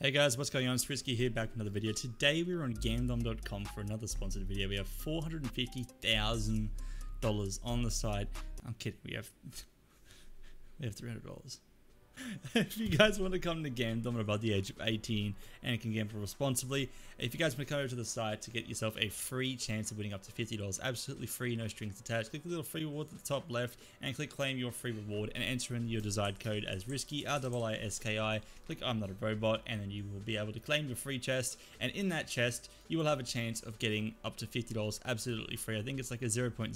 Hey guys, what's going on? It's RiiSki here, back with another video. Today we're on Gamdom.com for another sponsored video. We have $450,000 on the side. I'm kidding. We have $300. If you guys want to come to Gamdom above the age of 18 and can gamble responsibly, if you guys want to come over to the site to get yourself a free chance of winning up to $50, absolutely free, no strings attached, click the little free reward at the top left and click claim your free reward and enter in your desired code as RiiSki, RiiSki, click I'm not a robot, and then you will be able to claim your free chest, and in that chest you will have a chance of getting up to $50 absolutely free. I think it's like a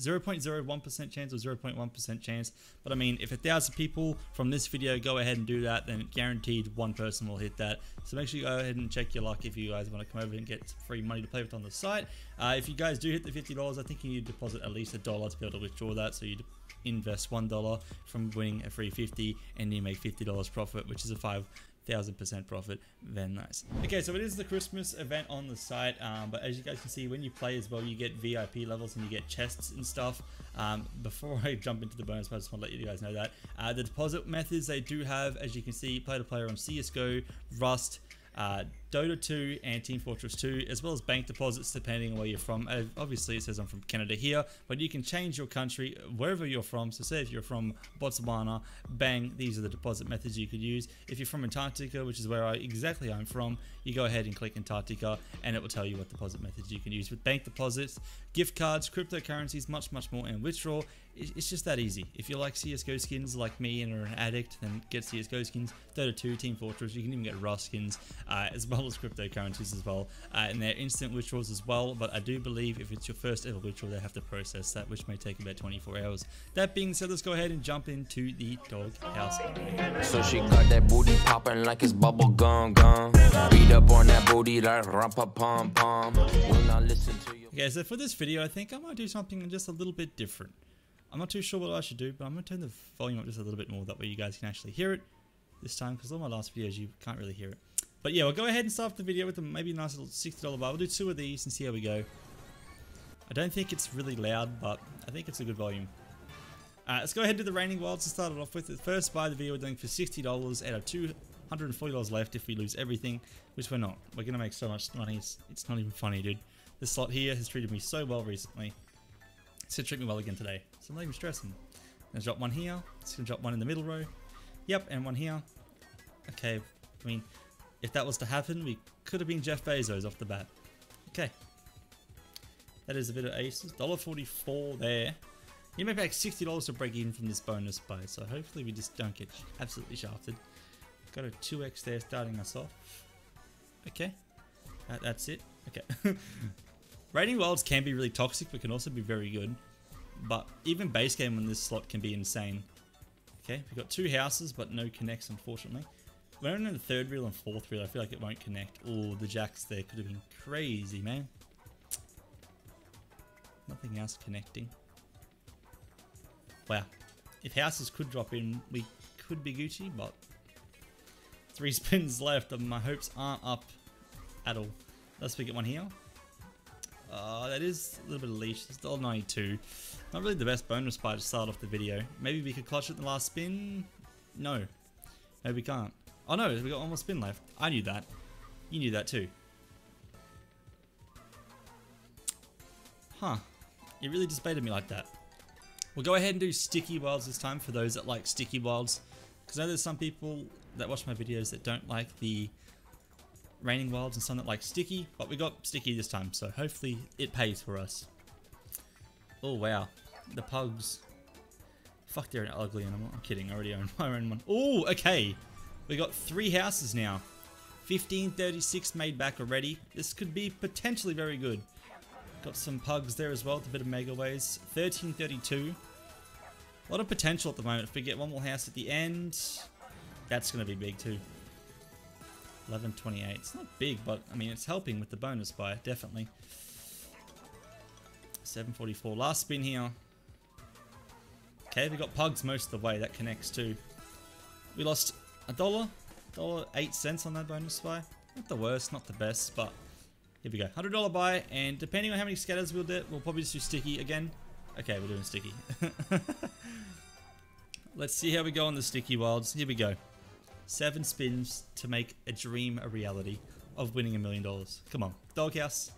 0.01% chance or 0.1% chance, but I mean, if 1,000 people from this video go ahead and do that, then guaranteed one person will hit that. So make sure you go ahead and check your luck if you guys want to come over and get some free money to play with on the site. If you guys do hit the $50, I think you need to deposit at least $1 to be able to withdraw that, so you invest $1 from winning a free 50 and you make $50 profit, which is a 5,000% profit. Very nice. Okay, so it is the Christmas event on the site, but as you guys can see, when you play as well, you get VIP levels and you get chests and stuff. Before I jump into the bonus, I just want to let you guys know that the deposit methods they do have, as you can see, player to player on CSGO, Rust, Dota 2 and Team Fortress 2, as well as bank deposits depending on where you're from. Obviously it says I'm from Canada here, but you can change your country wherever you're from. So say if you're from Botswana, bang, these are the deposit methods you could use. If you're from Antarctica, which is where I'm from, you go ahead and click Antarctica and it will tell you what deposit methods you can use with bank deposits, gift cards, cryptocurrencies, much more, and withdrawal. It's just that easy. If you like CSGO skins like me and are an addict, then get CSGO skins, Dota 2, Team Fortress, you can even get Rust skins, as well as cryptocurrencies as well, and they're instant withdrawals as well, but I do believe if it's your first ever withdrawal, they have to process that, which may take about 24 hours. That being said, let's go ahead and jump into the Dog House. So she got that booty popping like it's bubble gum gum. Beat up on that booty like rumpa pom pom. When I listen to you. Okay, so for this video, I think I might do something just a little bit different. I'm not too sure what I should do, but I'm going to turn the volume up just a little bit more. That way you guys can actually hear it this time, because all my last videos, you can't really hear it. But yeah, we'll go ahead and start the video with maybe a nice little $60 bar. We'll do 2 of these and see how we go. I don't think it's really loud, but I think it's a good volume. Let's go ahead and do the Raining Wilds to start it off with. First buy the video we're doing for $60 out of $240 left if we lose everything, which we're not. We're going to make so much money, it's not even funny, dude. This slot here has treated me so well recently. It's going to treat me well again today, so I'm not even stressing. I'm going to drop one here. It's going to drop one in the middle row. Yep, and one here. Okay, I mean, if that was to happen, we could have been Jeff Bezos off the bat. Okay. That is a bit of aces. $1.44 there. You may make $60 to break even from this bonus buy, so hopefully we just don't get absolutely shafted. Got a 2x there starting us off. Okay. That's it. Okay. Raining Wilds can be really toxic, but can also be very good. But even base game on this slot can be insane. Okay, we've got 2 houses, but no connects, unfortunately. We're in the 3rd reel and 4th reel. I feel like it won't connect. Oh, the jacks there could have been crazy, man. Nothing else connecting. Wow. If houses could drop in, we could be Gucci, but 3 spins left, and my hopes aren't up at all. Let's pick one here. That is a little bit of leash. It's $1.92. Not really the best bonus buy to start off the video. Maybe we could clutch it in the last spin? No. No, we can't. Oh no, we got 1 more spin left. I knew that. You knew that too. Huh. It really just baited me like that. We'll go ahead and do Sticky Wilds this time for those that like Sticky Wilds. Because I know there's some people that watch my videos that don't like the Raining Wilds and some that like Sticky, but we got Sticky this time, so hopefully it pays for us. Oh wow, the pugs. Fuck, they're an ugly animal. I'm kidding, I already own my own one. Oh, okay. We got 3 houses now. 1536 made back already. This could be potentially very good. Got some pugs there as well, with a bit of Megaways. 1332. A lot of potential at the moment. If we get 1 more house at the end, that's going to be big too. 1128. It's not big, but I mean, it's helping with the bonus buy, definitely. 744. Last spin here. Okay, we got pugs most of the way. That connects too. We lost $1.08 on that bonus buy. Not the worst, not the best, but here we go. $100 buy, and depending on how many scatters we'll do, we'll probably just do Sticky again. Okay, we're doing Sticky. Let's see how we go on the Sticky Wilds. Here we go. 7 spins to make a dream a reality of winning $1 million. Come on. Dog House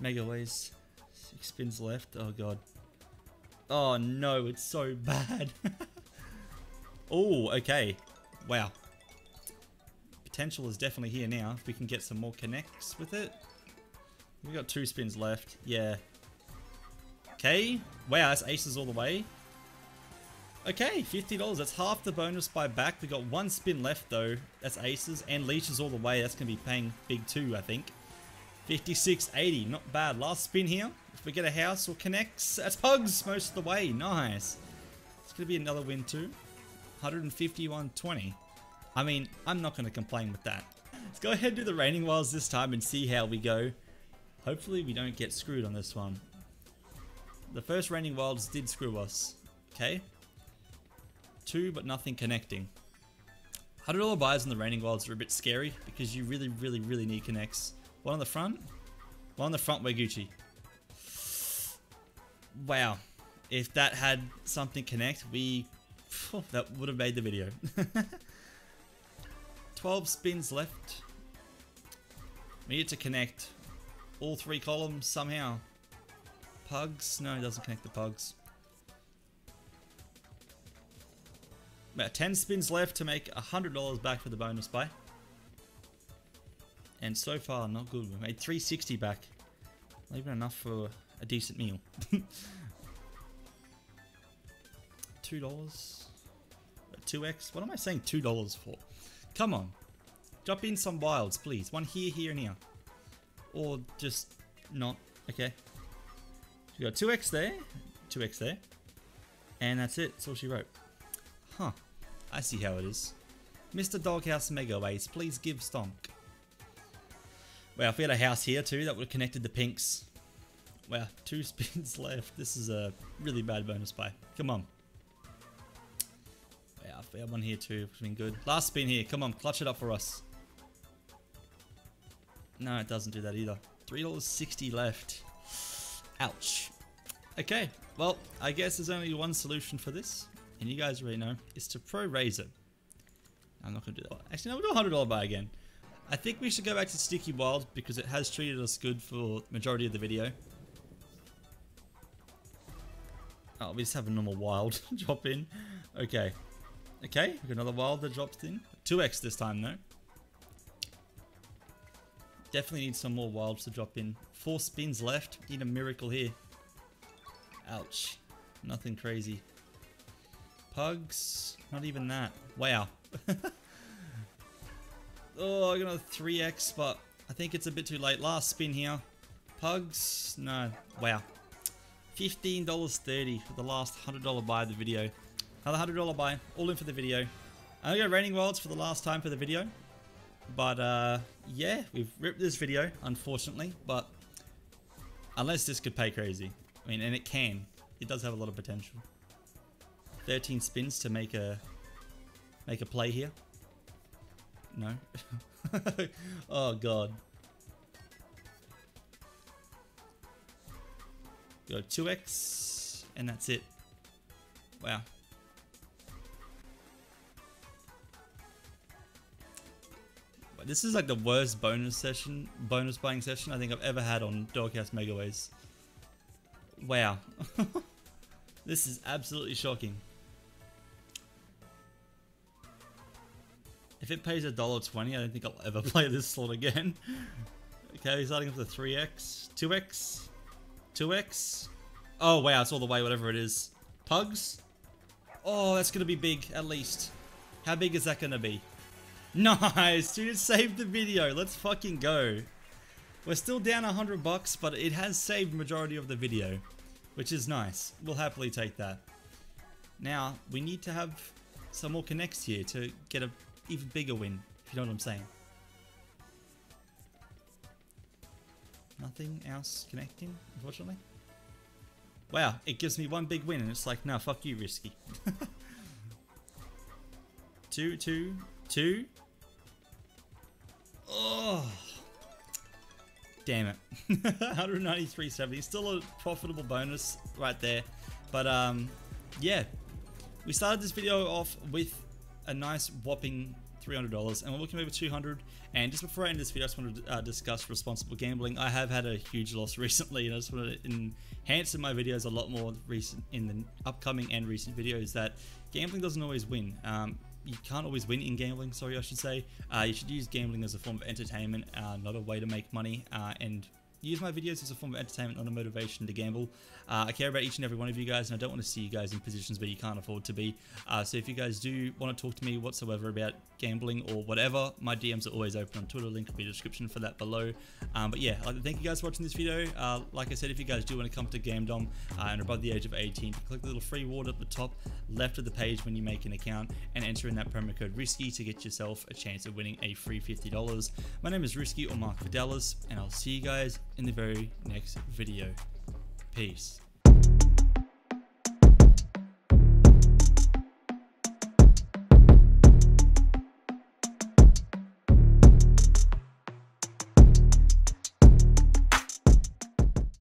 Megaways. 6 spins left. Oh god. Oh no, it's so bad. Oh, okay. Wow. Potential is definitely here now. If we can get some more connects with it. We got 2 spins left. Yeah. Okay. Wow, that's aces all the way. Okay, $50. That's half the bonus buy back. We got 1 spin left though. That's aces and leeches all the way. That's going to be paying big too, I think. 56.80. Not bad. Last spin here. If we get a house or connects, that's pugs most of the way. Nice. It's going to be another win too. 151.20. I mean, I'm not going to complain with that. Let's go ahead and do the raining wilds this time and see how we go. Hopefully we don't get screwed on this one. The first raining wilds did screw us. Okay. 2 but nothing connecting. $100 buys in the raining wilds are a bit scary because you really need connects. One on the front. One on the front, we're Gucci. Wow. If that had something connect, that would have made the video. 12 spins left. We need to connect all 3 columns somehow. Pugs? No, it doesn't connect the pugs. About 10 spins left to make $100 back for the bonus buy. And so far, not good. We made 360 back. Not even enough for a decent meal. $2. 2x. What am I saying $2 for? Come on. Drop in some wilds, please. One here, here, and here. Or just not. Okay. We got 2x there. 2x there. And that's it. That's all she wrote. Huh. I see how it is. Mr. Doghouse Megaways, please give stonk. Wow, if we had a house here too, that would have connected the pinks. Wow, 2 spins left. This is a really bad bonus buy. Come on. Wow, if we had one here too, it would have been good. Last spin here. Come on, clutch it up for us. No, it doesn't do that either. $3.60 left. Ouch. Okay, well, I guess there's only one solution for this, and you guys already know, is to pro-raise it. I'm not going to do that. Actually, no, we'll do a $100 buy again. I think we should go back to Sticky Wild because it has treated us good for the majority of the video. Oh, we just have a normal wild drop in. Okay. Okay, we've got another wild that dropped in. 2x this time though. Definitely need some more wilds to drop in. 4 spins left. Need a miracle here. Ouch. Nothing crazy. Pugs. Not even that. Wow. Oh, I got a 3x, but I think it's a bit too late. Last spin here. Pugs? No. Wow. $15.30 for the last $100 buy of the video. Another $100 buy. All in for the video. I'm going to go Raining Wilds for the last time for the video. But, yeah. We've ripped this video, unfortunately. But, unless this could pay crazy. I mean, and it can. It does have a lot of potential. 13 spins to make a play here. No. Oh god. Go 2x and that's it. Wow. This is like the worst bonus buying session I think I've ever had on Doghouse Megaways. Wow. This is absolutely shocking. If it pays $1.20, I don't think I'll ever play this slot again. Okay, we're starting off with a 3x, 2x, 2x. Oh wow, it's all the way, whatever it is. Pugs? Oh, that's gonna be big, at least. How big is that gonna be? Nice, dude, it saved the video. Let's fucking go. We're still down $100, but it has saved the majority of the video, which is nice. We'll happily take that. Now, we need to have some more connects here to get a even bigger win, if you know what I'm saying. Nothing else connecting, unfortunately. Wow, it gives me one big win and it's like, nah, fuck you, RiiSki. 2, 2, 2. Oh, damn it. 193.70. Still a profitable bonus right there. But yeah, we started this video off with a nice whopping $300 and we're looking over $200. And just before I end this video, I just want to discuss responsible gambling. I have had a huge loss recently, and I just want to enhance in my videos a lot more in the upcoming and recent videos that gambling doesn't always win. You can't always win in gambling, sorry, I should say. You should use gambling as a form of entertainment, not a way to make money, and use my videos as a form of entertainment, not a motivation to gamble. I care about each and every one of you guys, and I don't want to see you guys in positions where you can't afford to be. So if you guys do want to talk to me whatsoever about gambling or whatever, my DMs are always open on Twitter. Link will be in the description for that below. But yeah, thank you guys for watching this video. Like I said, if you guys do want to come to Gamdom and are above the age of 18, click the little free reward at the top left of the page when you make an account and enter in that promo code RiiSki to get yourself a chance of winning a free $50. My name is RiiSki, or Mark Fidelis, and I'll see you guys in the very next video. Peace.